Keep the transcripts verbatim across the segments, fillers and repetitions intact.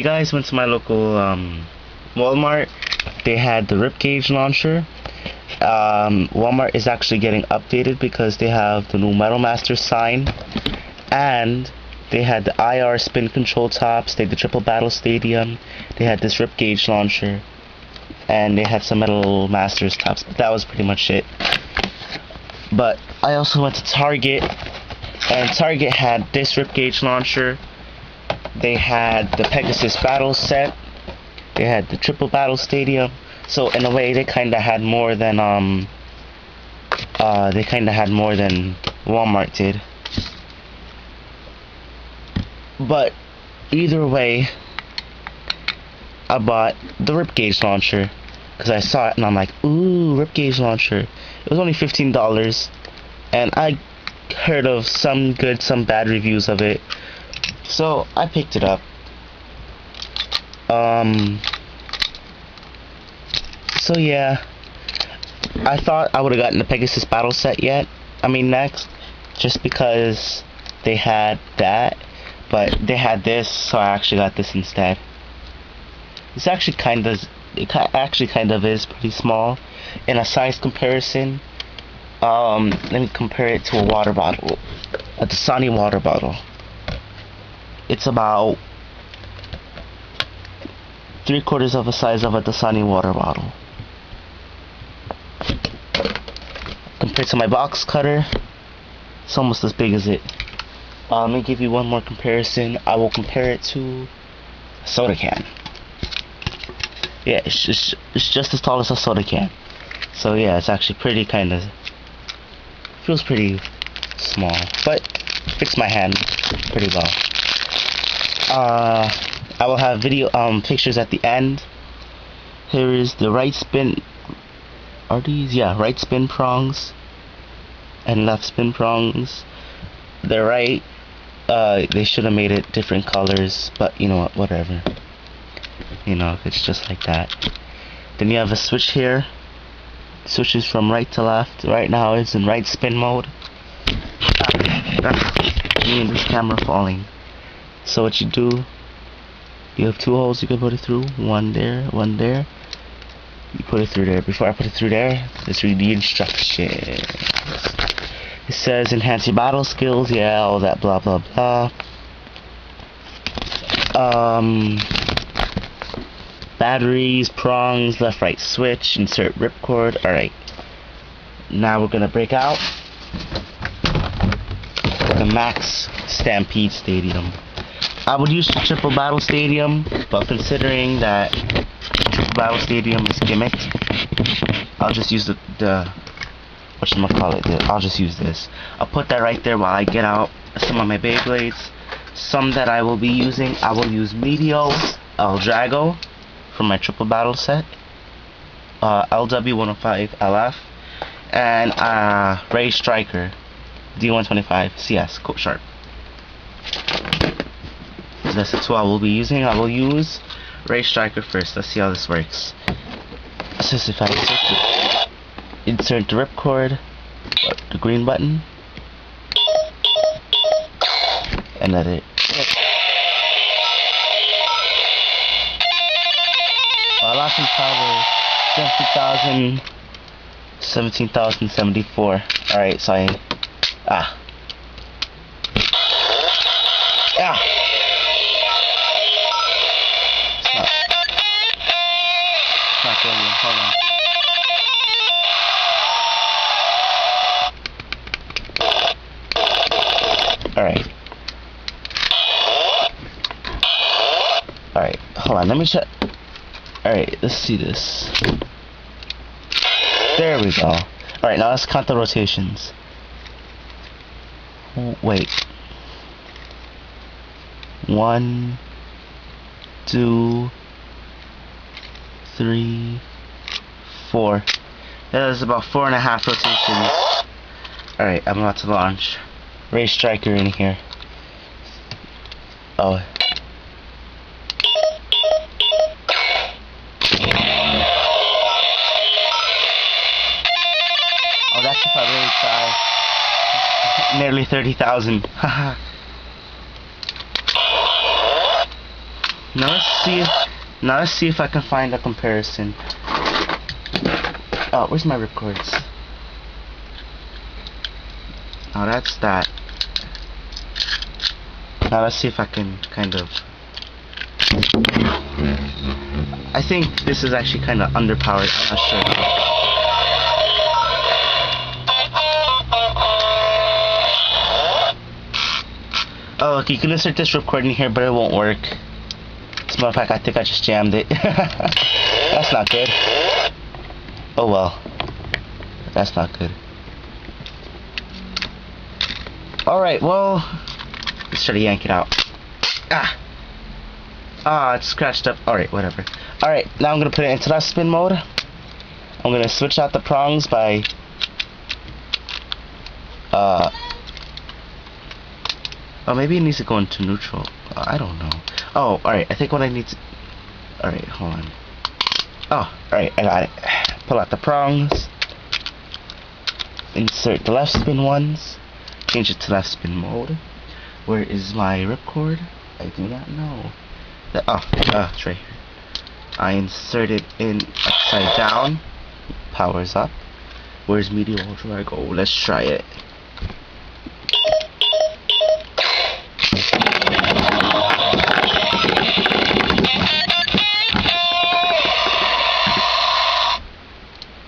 you guys went to my local um, Walmart, they had the Rip Gauge Launcher. Um, Walmart is actually getting updated because they have the new Metal Masters sign, and they had the I R spin control tops, they had the triple battle stadium, they had this Rip Gauge Launcher, and they had some Metal Masters tops. But that was pretty much it. But I also went to Target, and Target had this Rip Gauge Launcher. They had the Pegasus Battle set. They had the triple battle stadium. So in a way, they kind of had more than um. Uh, they kind of had more than Walmart did. But either way, I bought the Rip Gauge Launcher because I saw it and I'm like, ooh, Rip Gauge Launcher. It was only fifteen dollars, and I heard of some good, some bad reviews of it. So I picked it up. Um, so yeah, I thought I would have gotten the Pegasus Battle set yet. I mean next, just because they had that, but they had this, so I actually got this instead. It's actually kind of, it actually kind of is pretty small in a size comparison. Um, let me compare it to a water bottle, a Dasani water bottle. It's about three quarters of the size of a Dasani water bottle. Compared to my box cutter, it's almost as big as it. Uh, let me give you one more comparison. I will compare it to a soda can. Yeah, it's just, it's just as tall as a soda can. So yeah, it's actually pretty kind of, feels pretty small, but fits my hand pretty well. Uh, I will have video um pictures at the end. Here is the right spin. Are these yeah right spin prongs and left spin prongs. They're right. Uh, they should have made it different colors, but you know what? Whatever. You know, it's just like that. Then you have a switch here. Switches from right to left. Right now it's in right spin mode. That's me and this camera falling. So what you do, you have two holes you can put it through, one there, one there. You put it through there. Before I put it through there, let's read the instructions. It says enhance your battle skills, yeah, all that blah blah blah. Um, batteries, prongs, left right switch, insert ripcord, alright. Now we're gonna break out the Max Stampede Stadium. I would use the triple battle stadium, but considering that triple battle stadium is gimmicked, I'll just use the, the whatchamacallit, the, I'll just use this. I'll put that right there while I get out some of my Beyblades. Some that I will be using, I will use Meteo L-Drago for my triple battle set, uh, L W one oh five L F, and uh, Ray Striker, D one twenty-five C S, Coat Sharp. That's the tool I will be using. I will use Ray Striker first. Let's see how this works. So if I insert the, insert the ripcord, the green button, and let it. Well, I lost in power seventeen thousand, seventeen thousand seventy-four. Alright, so I. Ah. Ah. Hold on. Alright. Alright, hold on, let me check. Alright, let's see this. There we go. Alright, now let's count the rotations. Wait. One, two, three, four. That is about four and a half rotations. Alright, I'm about to launch Ray Striker in here. Oh. Oh, that's if I really try. Nearly thirty thousand. Haha. Now let's see. Now let's see if I can find a comparison. Oh, where's my rip cords? Now that's that. Now let's see if I can kind of. I think this is actually kind of underpowered. I'm not sure. Oh, look, you can insert this rip cord in here, but it won't work. As a matter of fact, I think I just jammed it. That's not good. Oh well. That's not good. Alright, well, let's try to yank it out. Ah! Ah, it's scratched up. Alright, whatever. Alright, now I'm going to put it into that spin mode. I'm going to switch out the prongs by... Uh... Oh, maybe it needs to go into neutral. I don't know. Oh, alright, I think what I need to... Alright, hold on. Oh, alright, I got it. Pull out the prongs. Insert the left spin ones. Change it to left spin mode. Where is my ripcord? I do not know. The, oh, uh, it's right here. I insert it in upside down. Powers up. Where's Meteo L-Drago? Let's try it.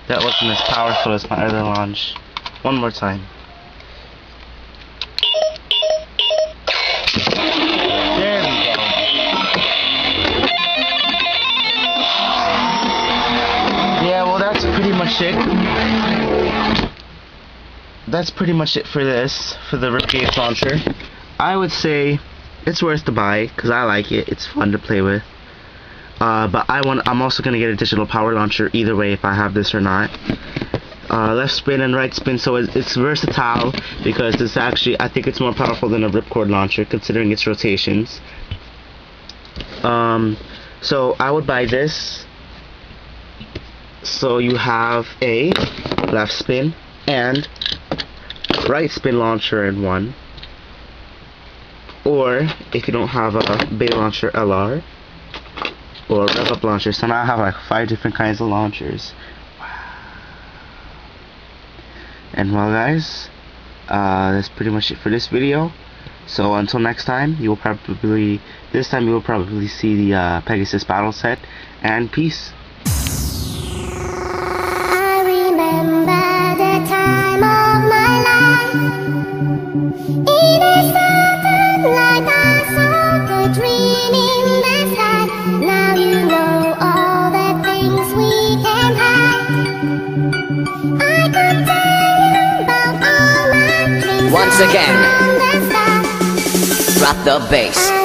That wasn't as powerful as my other launch. One more time. It. That's pretty much it for this, for the Rip Gauge Launcher. I would say it's worth the buy because I like it. It's fun to play with. Uh, but I want. I'm also gonna get a digital power launcher either way if I have this or not. Uh, left spin and right spin, so it's, it's versatile because it's actually. I think it's more powerful than a ripcord launcher considering its rotations. Um, so I would buy this. So you have a left spin and right spin launcher in one, or if you don't have a beta launcher L R or rev up launcher. So now I have like five different kinds of launchers. Wow. And well guys, uh, that's pretty much it for this video. So until next time, you will probably this time you will probably see the uh, Pegasus Battle set, and peace. Once again, drop the bass.